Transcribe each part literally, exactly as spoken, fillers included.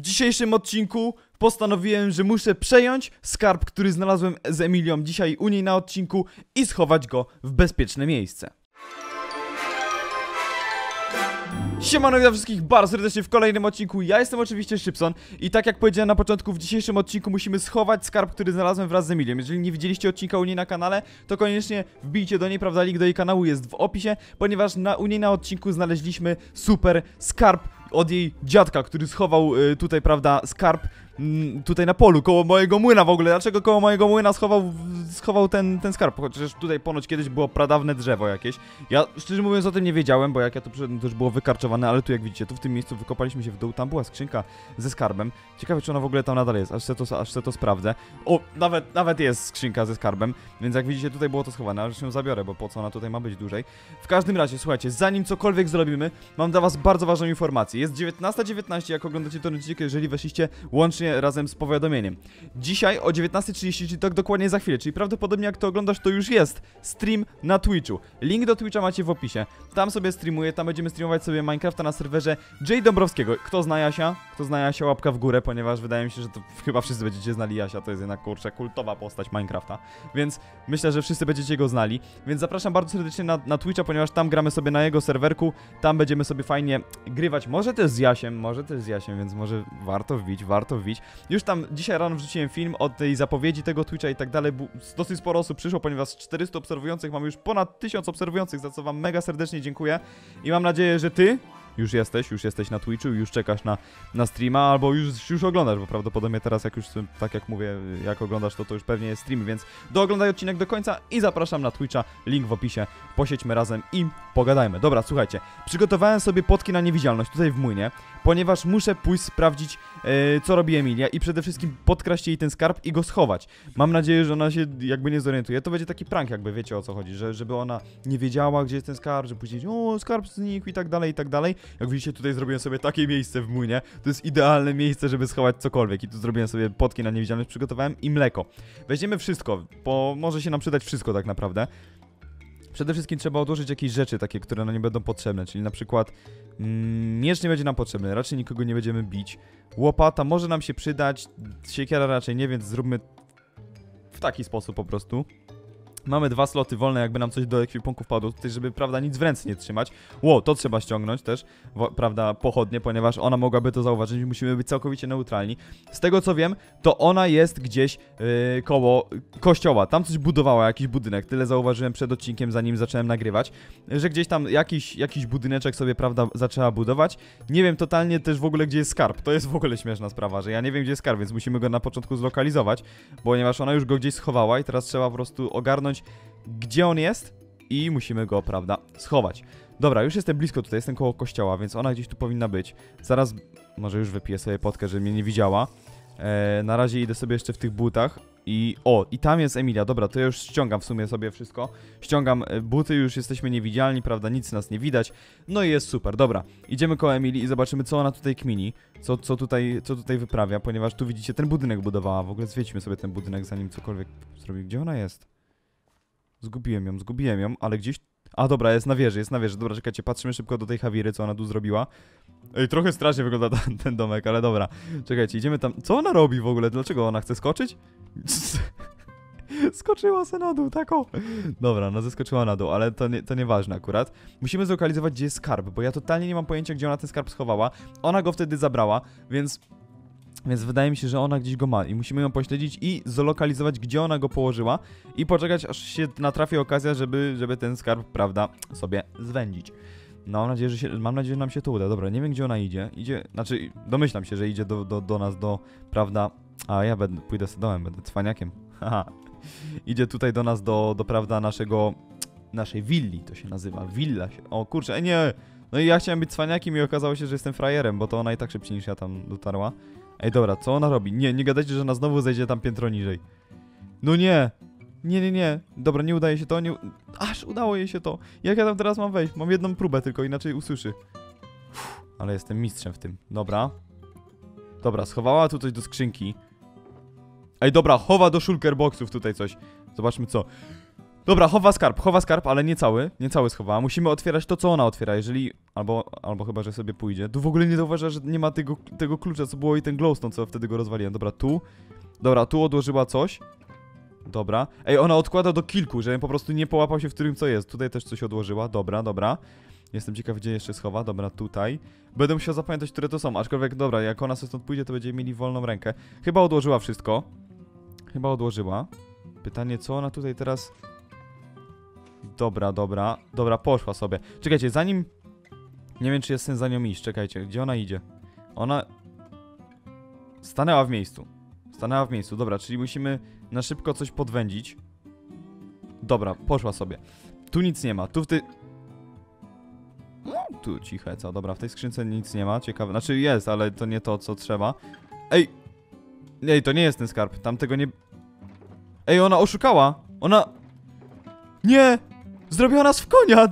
W dzisiejszym odcinku postanowiłem, że muszę przejąć skarb, który znalazłem z Emilią dzisiaj u niej na odcinku i schować go w bezpieczne miejsce. Siemano, witam wszystkich bardzo serdecznie w kolejnym odcinku. Ja jestem oczywiście Szczypson i tak jak powiedziałem na początku, w dzisiejszym odcinku musimy schować skarb, który znalazłem wraz z Emilią. Jeżeli nie widzieliście odcinka u niej na kanale, to koniecznie wbijcie do niej, prawda, link do jej kanału jest w opisie, ponieważ na, u niej na odcinku znaleźliśmy super skarb od jej dziadka, który schował y, tutaj, prawda, skarb y, tutaj na polu, koło mojego młyna w ogóle. Dlaczego koło mojego młyna schował, schował ten, ten skarb? Chociaż tutaj ponoć kiedyś było pradawne drzewo jakieś. Ja szczerze mówiąc o tym nie wiedziałem, bo jak ja tu przyszedłem, to już było wykarczowane, ale tu jak widzicie, tu w tym miejscu wykopaliśmy się w dół, tam była skrzynka ze skarbem. Ciekawe, czy ona w ogóle tam nadal jest, aż se to, aż se to sprawdzę. O, nawet, nawet jest skrzynka ze skarbem, więc jak widzicie, tutaj było to schowane, ale już ją zabiorę, bo po co ona tutaj ma być dłużej. W każdym razie, słuchajcie, zanim cokolwiek zrobimy, mam dla was bardzo ważną informację. Jest dziewiętnasta dziewiętnaście, jak oglądacie ten odcinek, jeżeli weszliście łącznie razem z powiadomieniem. Dzisiaj o dziewiętnastej trzydzieści, czyli tak dokładnie za chwilę, czyli prawdopodobnie jak to oglądasz, to już jest stream na Twitchu. Link do Twitcha macie w opisie. Tam sobie streamuję, tam będziemy streamować sobie Minecrafta na serwerze Jay Dąbrowskiego. Kto zna Jasia? Kto zna Jasia, łapka w górę, ponieważ wydaje mi się, że to chyba wszyscy będziecie znali Jasia, to jest jednak, kurczę, kultowa postać Minecrafta. Więc myślę, że wszyscy będziecie go znali. Więc zapraszam bardzo serdecznie na, na Twitcha, ponieważ tam gramy sobie na jego serwerku, tam będziemy sobie fajnie grywać. Może Może też z Jasiem, może też z Jasiem, więc może warto wbić, warto wbić. Już tam dzisiaj rano wrzuciłem film od tej zapowiedzi tego Twitcha i tak dalej. Dosyć sporo osób przyszło, ponieważ z czterystu obserwujących mamy już ponad tysiąc obserwujących, za co wam mega serdecznie dziękuję. I mam nadzieję, że ty już jesteś, już jesteś na Twitchu, już czekasz na, na streama, albo już, już oglądasz, bo prawdopodobnie teraz, jak już, tak jak mówię, jak oglądasz, to to już pewnie jest stream, więc dooglądaj odcinek do końca i zapraszam na Twitcha, link w opisie, posiedźmy razem i pogadajmy. Dobra, słuchajcie, przygotowałem sobie potki na niewidzialność tutaj w młynie, ponieważ muszę pójść sprawdzić, yy, co robi Emilia i przede wszystkim podkraść jej ten skarb i go schować. Mam nadzieję, że ona się jakby nie zorientuje, to będzie taki prank jakby, wiecie o co chodzi, że, żeby ona nie wiedziała, gdzie jest ten skarb, że później, o, skarb znikł i tak dalej, i tak dalej. Jak widzicie, tutaj zrobiłem sobie takie miejsce w młynie. To jest idealne miejsce, żeby schować cokolwiek. I tu zrobiłem sobie potki na niewidzialność, przygotowałem i mleko. Weźmiemy wszystko, bo może się nam przydać wszystko tak naprawdę. Przede wszystkim trzeba odłożyć jakieś rzeczy takie, które nam nie będą potrzebne. Czyli na przykład mm, miecz nie będzie nam potrzebny, raczej nikogo nie będziemy bić. Łopata może nam się przydać, siekiera raczej nie, więc zróbmy w taki sposób po prostu. Mamy dwa sloty wolne, jakby nam coś do ekwipunku wpadło tutaj, żeby, prawda, nic w ręce nie trzymać. Wow, to trzeba ściągnąć też, prawda, pochodnie, ponieważ ona mogłaby to zauważyć. Musimy być całkowicie neutralni. Z tego co wiem, to ona jest gdzieś yy, koło kościoła. Tam coś budowała, jakiś budynek. Tyle zauważyłem przed odcinkiem, zanim zacząłem nagrywać, że gdzieś tam jakiś, jakiś budyneczek sobie, prawda, zaczęła budować. Nie wiem totalnie też w ogóle, gdzie jest skarb. To jest w ogóle śmieszna sprawa, że ja nie wiem, gdzie jest skarb, więc musimy go na początku zlokalizować, ponieważ ona już go gdzieś schowała i teraz trzeba po prostu ogarnąć, gdzie on jest i musimy go, prawda, schować. Dobra, już jestem blisko tutaj, jestem koło kościoła, więc ona gdzieś tu powinna być. Zaraz, może już wypiję sobie potkę, żeby mnie nie widziała. Eee, na razie idę sobie jeszcze w tych butach i o, i tam jest Emilia. Dobra, to ja już ściągam w sumie sobie wszystko. Ściągam buty, już jesteśmy niewidzialni, prawda, nic nas nie widać. No i jest super, dobra. Idziemy koło Emilii i zobaczymy, co ona tutaj kmini. Co, co, tutaj, co tutaj wyprawia, ponieważ tu widzicie, ten budynek budowała. W ogóle zwiedźmy sobie ten budynek, zanim cokolwiek zrobi. Gdzie ona jest? Zgubiłem ją, zgubiłem ją, ale gdzieś... A dobra, jest na wieży, jest na wieży. Dobra, czekajcie, patrzymy szybko do tej Hawiry, co ona tu zrobiła. Ej, trochę strasznie wygląda ten, ten domek, ale dobra. Czekajcie, idziemy tam... Co ona robi w ogóle? Dlaczego ona chce skoczyć? Skoczyła se na dół, tak o. Dobra, ona zeskoczyła na dół, ale to, nie, to nieważne akurat. Musimy zlokalizować, gdzie jest skarb, bo ja totalnie nie mam pojęcia, gdzie ona ten skarb schowała. Ona go wtedy zabrała, więc... Więc wydaje mi się, że ona gdzieś go ma i musimy ją pośledzić i zlokalizować, gdzie ona go położyła i poczekać, aż się natrafi okazja, żeby, żeby ten skarb, prawda, sobie zwędzić. No, mam nadzieję, że się, mam nadzieję, że nam się to uda. Dobra, nie wiem, gdzie ona idzie. Idzie, znaczy, domyślam się, że idzie do, do, do nas, do, prawda, a ja będę, pójdę z dołem, będę cwaniakiem. Haha. Idzie tutaj do nas, do, do, prawda, naszego, naszej willi, to się nazywa, willa się, o kurczę, nie, no i ja chciałem być cwaniakiem i okazało się, że jestem frajerem, bo to ona i tak szybciej niż ja tam dotarła. Ej, dobra, co ona robi? Nie, nie gadajcie, że ona znowu zejdzie tam piętro niżej. No nie! Nie, nie, nie. Dobra, nie udaje się to, nie... Aż udało jej się to. Jak ja tam teraz mam wejść? Mam jedną próbę tylko, inaczej usłyszy. Uff, ale jestem mistrzem w tym. Dobra. Dobra, schowała tu coś do skrzynki. Ej, dobra, chowa do shulker boxów tutaj coś. Zobaczmy co. Dobra, chowa skarb, chowa skarb, ale nie cały, nie cały schowa. Musimy otwierać to, co ona otwiera, jeżeli... Albo, albo chyba, że sobie pójdzie. Tu w ogóle nie zauważa, że nie ma tego, tego klucza, co było i ten glowstone, co wtedy go rozwaliłem. Dobra, tu. Dobra, tu odłożyła coś. Dobra. Ej, ona odkłada do kilku, żebym po prostu nie połapał się, w którym co jest. Tutaj też coś odłożyła. Dobra, dobra. Jestem ciekaw, gdzie jeszcze schowa. Dobra, tutaj. Będę musiał zapamiętać, które to są. Aczkolwiek, dobra, jak ona sobie stąd pójdzie, to będziemy mieli wolną rękę. Chyba odłożyła wszystko. Chyba odłożyła. Pytanie, co ona tutaj teraz... Dobra, dobra. Dobra, poszła sobie. Czekajcie, zanim... Nie wiem, czy jest sens za nią iść. Czekajcie, gdzie ona idzie? Ona... Stanęła w miejscu. Stanęła w miejscu. Dobra, czyli musimy na szybko coś podwędzić. Dobra, poszła sobie. Tu nic nie ma. Tu w tej... Tu ciche, co? Dobra, w tej skrzynce nic nie ma. Ciekawe. Znaczy jest, ale to nie to, co trzeba. Ej! Ej, to nie jest ten skarb. Tamtego nie... Ej, ona oszukała! Ona... Nie! Zrobiła nas w konia!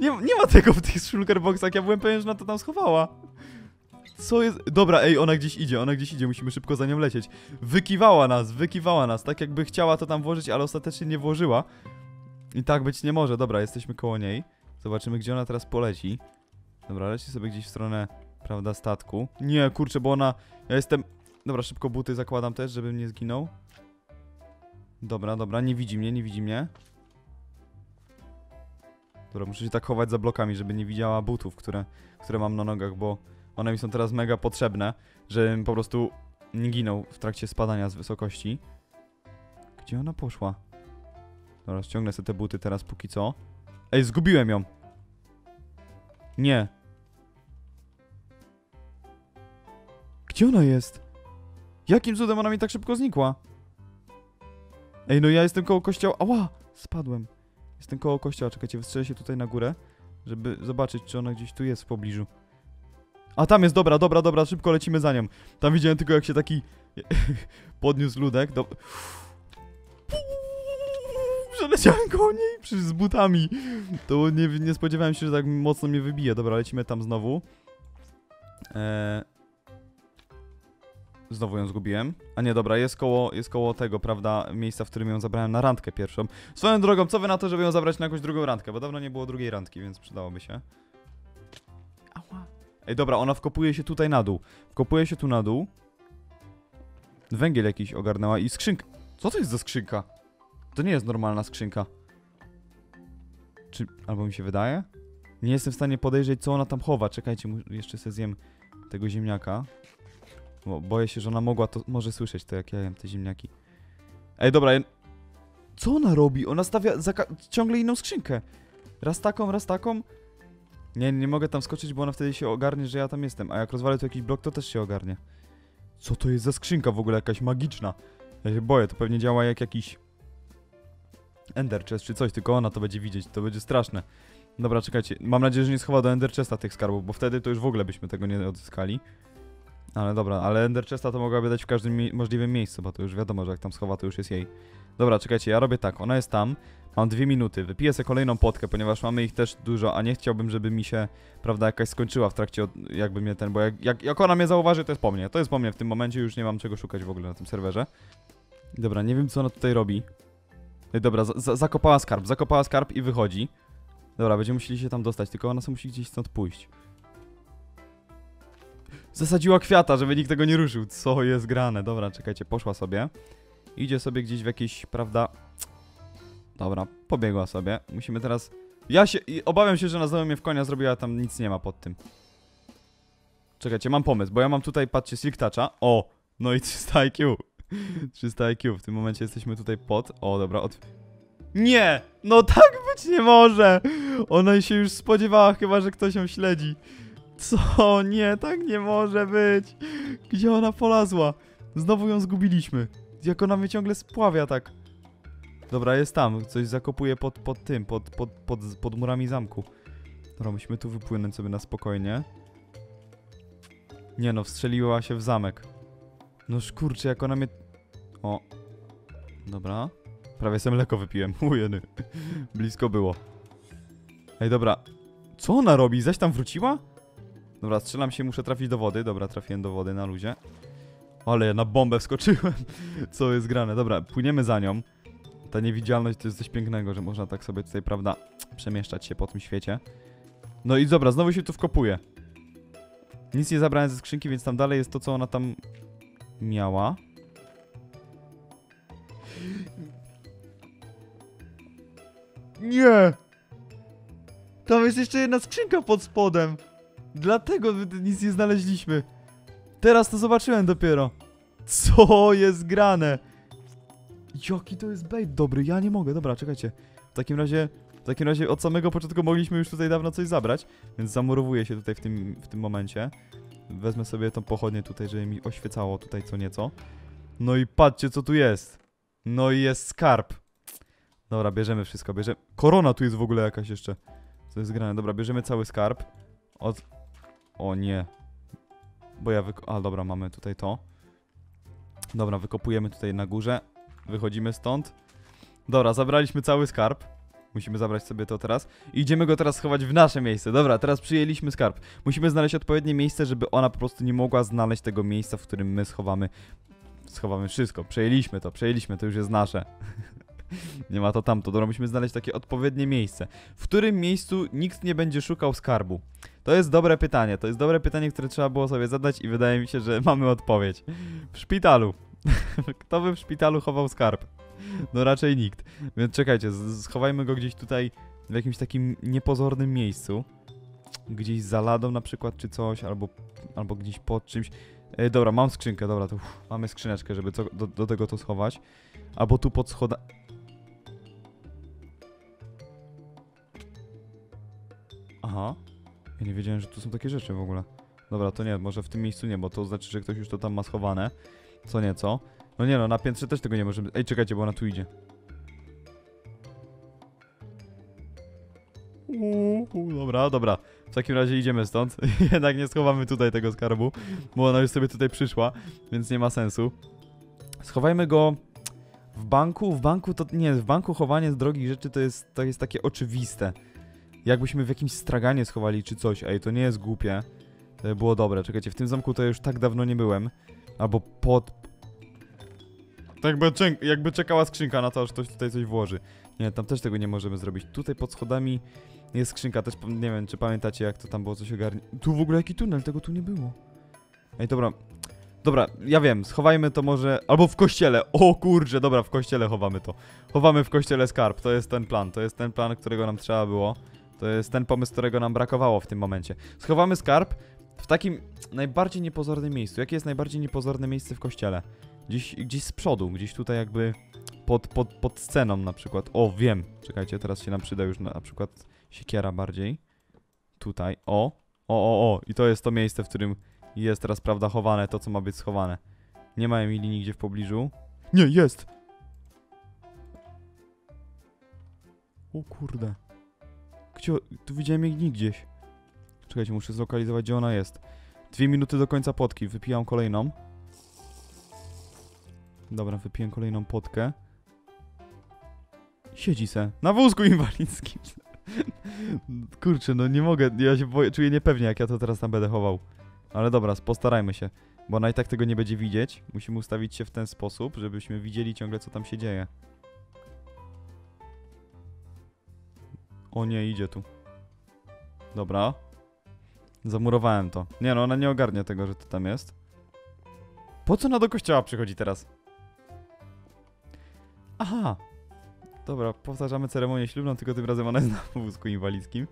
Nie, nie ma tego w tych shulkerboxach. Ja byłem pewien, że ona to tam schowała. Co jest... Dobra, ej, ona gdzieś idzie, ona gdzieś idzie, musimy szybko za nią lecieć. Wykiwała nas, wykiwała nas, tak jakby chciała to tam włożyć, ale ostatecznie nie włożyła. I tak być nie może. Dobra, jesteśmy koło niej. Zobaczymy, gdzie ona teraz poleci. Dobra, leci sobie gdzieś w stronę, prawda, statku. Nie, kurczę, bo ona... Ja jestem... Dobra, szybko buty zakładam też, żebym nie zginął. Dobra, dobra, nie widzi mnie, nie widzi mnie. Dobra, muszę się tak chować za blokami, żeby nie widziała butów, które, które mam na nogach, bo... One mi są teraz mega potrzebne, żebym po prostu nie ginął w trakcie spadania z wysokości. Gdzie ona poszła? Dobra, ściągnę sobie te buty teraz póki co. Ej, zgubiłem ją! Nie. Gdzie ona jest? Jakim cudem ona mi tak szybko znikła? Ej, no ja jestem koło kościoła... Ała! Spadłem. Jestem koło kościoła, czekajcie, wystrzelę się tutaj na górę, żeby zobaczyć, czy ona gdzieś tu jest w pobliżu. A tam jest, dobra, dobra, dobra, szybko lecimy za nią. Tam widziałem tylko, jak się taki podniósł ludek. Do... Przeleciałem koło niej z butami. To nie, nie spodziewałem się, że tak mocno mnie wybije. Dobra, lecimy tam znowu. Eee... Znowu ją zgubiłem. A nie, dobra, jest koło, jest koło tego, prawda, miejsca, w którym ją zabrałem na randkę pierwszą. Swoją drogą, co wy na to, żeby ją zabrać na jakąś drugą randkę? Bo dawno nie było drugiej randki, więc przydałoby się. Ała. Ej, dobra, ona wkopuje się tutaj na dół. Wkopuje się tu na dół. Węgiel jakiś ogarnęła i skrzynka. Co to jest za skrzynka? To nie jest normalna skrzynka. Czy... albo mi się wydaje? Nie jestem w stanie podejrzeć, co ona tam chowa. Czekajcie, jeszcze sobie zjem tego ziemniaka. Bo boję się, że ona mogła to... Może słyszeć to, jak ja jem te ziemniaki. Ej, dobra, ja... Co ona robi? Ona stawia za ciągle inną skrzynkę. Raz taką, raz taką. Nie, nie mogę tam skoczyć, bo ona wtedy się ogarnie, że ja tam jestem. A jak rozwalę tu jakiś blok, to też się ogarnie. Co to jest za skrzynka w ogóle? Jakaś magiczna. Ja się boję, to pewnie działa jak jakiś... Ender chest czy coś, tylko ona to będzie widzieć. To będzie straszne. Dobra, czekajcie. Mam nadzieję, że nie schowa do Ender chesta tych skarbów, bo wtedy to już w ogóle byśmy tego nie odzyskali. Ale dobra, ale Ender chesta to mogłaby dać w każdym mi możliwym miejscu, bo to już wiadomo, że jak tam schowa, to już jest jej. Dobra, czekajcie, ja robię tak. Ona jest tam. Mam dwie minuty, wypiję sobie kolejną potkę, ponieważ mamy ich też dużo, a nie chciałbym, żeby mi się, prawda, jakaś skończyła w trakcie, od, jakby mnie ten, bo jak, jak, jak ona mnie zauważy, to jest po mnie. To jest po mnie w tym momencie, już nie mam czego szukać w ogóle na tym serwerze. Dobra, nie wiem, co ona tutaj robi. Dobra, za, za, zakopała skarb, zakopała skarb i wychodzi. Dobra, będziemy musieli się tam dostać, tylko ona sobie musi gdzieś stąd pójść. Zasadziła kwiata, żeby nikt tego nie ruszył, co jest grane. Dobra, czekajcie, poszła sobie. Idzie sobie gdzieś w jakiś, prawda... Dobra, pobiegła sobie. Musimy teraz... Ja się... Obawiam się, że na znowu mnie w konia zrobiła, a tam nic nie ma pod tym. Czekajcie, mam pomysł, bo ja mam tutaj, patrzcie, Silk Toucha. O! No i trzysta I Q. trzysta I Q. W tym momencie jesteśmy tutaj pod... O, dobra, od... Nie! No tak być nie może! Ona się już spodziewała chyba, że ktoś ją śledzi. Co? Nie, tak nie może być! Gdzie ona polazła? Znowu ją zgubiliśmy. Jak ona mnie ciągle spławia tak. Dobra, jest tam. Coś zakopuje pod, pod tym, pod, pod, pod, pod murami zamku. Dobra, musimy tu wypłynąć sobie na spokojnie. Nie no, wstrzeliła się w zamek. Noż kurczę, jak ona mnie... O. Dobra. Prawie sobie mleko wypiłem. Ujeny. Blisko było. Ej, dobra. Co ona robi? Zaś tam wróciła? Dobra, strzelam się, muszę trafić do wody. Dobra, trafiłem do wody na luzie. Ale ja na bombę wskoczyłem. Co jest grane. Dobra, płyniemy za nią. Ta niewidzialność to jest coś pięknego, że można tak sobie tutaj, prawda, przemieszczać się po tym świecie. No i dobra, znowu się tu wkopuje. Nic nie zabrałem ze skrzynki, więc tam dalej jest to, co ona tam miała. Nie! Tam jest jeszcze jedna skrzynka pod spodem. Dlatego nic nie znaleźliśmy. Teraz to zobaczyłem dopiero. Co jest grane? Jaki to jest bait dobry, ja nie mogę. Dobra, czekajcie. W takim razie, w takim razie od samego początku mogliśmy już tutaj dawno coś zabrać. Więc zamurowuję się tutaj w tym, w tym momencie. Wezmę sobie tą pochodnię tutaj, żeby mi oświecało tutaj co nieco. No i patrzcie, co tu jest. No i jest skarb. Dobra, bierzemy wszystko, bierzemy... Korona tu jest w ogóle jakaś jeszcze. Co jest grane? Dobra, bierzemy cały skarb. Od... O nie. Bo ja wyko... A, dobra, mamy tutaj to. Dobra, wykopujemy tutaj na górze. Wychodzimy stąd. Dobra, zabraliśmy cały skarb. Musimy zabrać sobie to teraz. I idziemy go teraz schować w nasze miejsce. Dobra, teraz przyjęliśmy skarb. Musimy znaleźć odpowiednie miejsce, żeby ona po prostu nie mogła znaleźć tego miejsca, w którym my schowamy... Schowamy wszystko. Przejęliśmy to, przejęliśmy, to już jest nasze. Nie ma to tamto. Dobra, musimy znaleźć takie odpowiednie miejsce. W którym miejscu nikt nie będzie szukał skarbu? To jest dobre pytanie. To jest dobre pytanie, które trzeba było sobie zadać i wydaje mi się, że mamy odpowiedź. W szpitalu. Kto by w szpitalu chował skarb? No raczej nikt. Więc czekajcie, schowajmy go gdzieś tutaj w jakimś takim niepozornym miejscu. Gdzieś za ladą na przykład czy coś, albo, albo gdzieś pod czymś. E, dobra, mam skrzynkę, dobra, to uff, mamy skrzyneczkę, żeby co, do, do tego to schować. Albo tu pod schodami. Aha, ja nie wiedziałem, że tu są takie rzeczy w ogóle. Dobra, to nie, może w tym miejscu nie, bo to znaczy, że ktoś już to tam ma schowane. Co nieco. No nie no, na piętrze też tego nie możemy... Ej, czekajcie, bo ona tu idzie. Uuu, dobra, dobra. W takim razie idziemy stąd. Jednak nie schowamy tutaj tego skarbu, bo ona już sobie tutaj przyszła, więc nie ma sensu. Schowajmy go... W banku? W banku to... Nie, w banku chowanie drogich rzeczy to jest, to jest takie oczywiste. Jakbyśmy w jakimś straganie schowali czy coś. Ej, to nie jest głupie. To było dobre. Czekajcie, w tym zamku to już tak dawno nie byłem. Albo pod... Tak jakby czekała skrzynka na to, aż ktoś tutaj coś włoży. Nie, tam też tego nie możemy zrobić. Tutaj pod schodami jest skrzynka. Też nie wiem, czy pamiętacie, jak to tam było, co się ogarnie. Tu w ogóle jaki tunel? Tego tu nie było. Ej, dobra. Dobra, ja wiem. Schowajmy to może... Albo w kościele. O kurczę, dobra, w kościele chowamy to. Chowamy w kościele skarb. To jest ten plan. To jest ten plan, którego nam trzeba było. To jest ten pomysł, którego nam brakowało w tym momencie. Schowamy skarb w takim najbardziej niepozornym miejscu. Jakie jest najbardziej niepozorne miejsce w kościele? Gdzieś, gdzieś z przodu, gdzieś tutaj jakby pod, pod, pod sceną na przykład. O, wiem. Czekajcie, teraz się nam przyda już na, na przykład siekiera bardziej. Tutaj, o. O, o, o. I to jest to miejsce, w którym jest teraz, prawda, chowane to, co ma być schowane. Nie ma Emilii nigdzie w pobliżu. Nie, jest! O kurde. Gdzie? Tu widziałem jej nigdzieś. Czekajcie, muszę zlokalizować, gdzie ona jest. Dwie minuty do końca potki. Wypijam kolejną. Dobra, wypiję kolejną potkę. Siedzi se. Na wózku inwalidzkim. Kurczę, no nie mogę. Ja się boję, czuję niepewnie, jak ja to teraz tam będę chował. Ale dobra, postarajmy się. Bo ona i tak tego nie będzie widzieć. Musimy ustawić się w ten sposób, żebyśmy widzieli ciągle, co tam się dzieje. O nie, idzie tu. Dobra. Zamurowałem to. Nie no, ona nie ogarnia tego, że to tam jest. Po co ona do kościoła przychodzi teraz? Aha. Dobra, powtarzamy ceremonię ślubną, tylko tym razem ona jest na wózku inwalidzkim.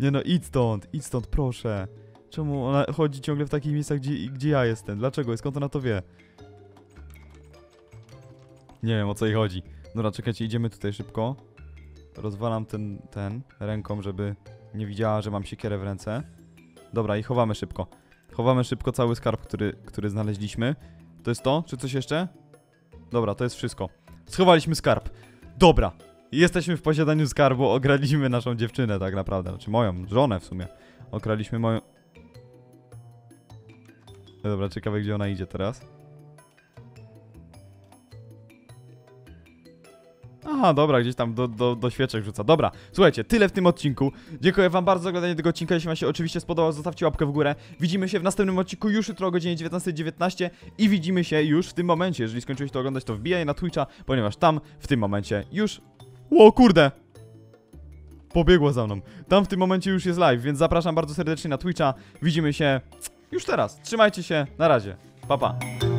Nie no, idź stąd, idź stąd, proszę. Czemu ona chodzi ciągle w takich miejscach, gdzie, gdzie ja jestem? Dlaczego? Skąd ona to wie? Nie wiem, o co jej chodzi. Dobra, czekajcie, idziemy tutaj szybko. Rozwalam ten, ten ręką, żeby nie widziała, że mam siekierę w ręce. Dobra, i chowamy szybko. Chowamy szybko cały skarb, który, który znaleźliśmy. To jest to? Czy coś jeszcze? Dobra, to jest wszystko. Schowaliśmy skarb. Dobra. Jesteśmy w posiadaniu skarbu. Ograliśmy naszą dziewczynę tak naprawdę. Znaczy moją żonę w sumie. Ograliśmy moją... Dobra, ciekawe, gdzie ona idzie teraz. Aha, dobra, gdzieś tam do, do, do świeczek rzuca. Dobra, słuchajcie, tyle w tym odcinku. Dziękuję wam bardzo za oglądanie tego odcinka. Jeśli wam się oczywiście spodobał, zostawcie łapkę w górę. Widzimy się w następnym odcinku już jutro o godzinie dziewiętnastej dziewiętnaście i widzimy się już w tym momencie. Jeżeli skończyłeś to oglądać, to wbijaj na Twitcha, ponieważ tam w tym momencie już... O kurde! Pobiegła za mną. Tam w tym momencie już jest live, więc zapraszam bardzo serdecznie na Twitcha. Widzimy się już teraz. Trzymajcie się, na razie. Pa, pa.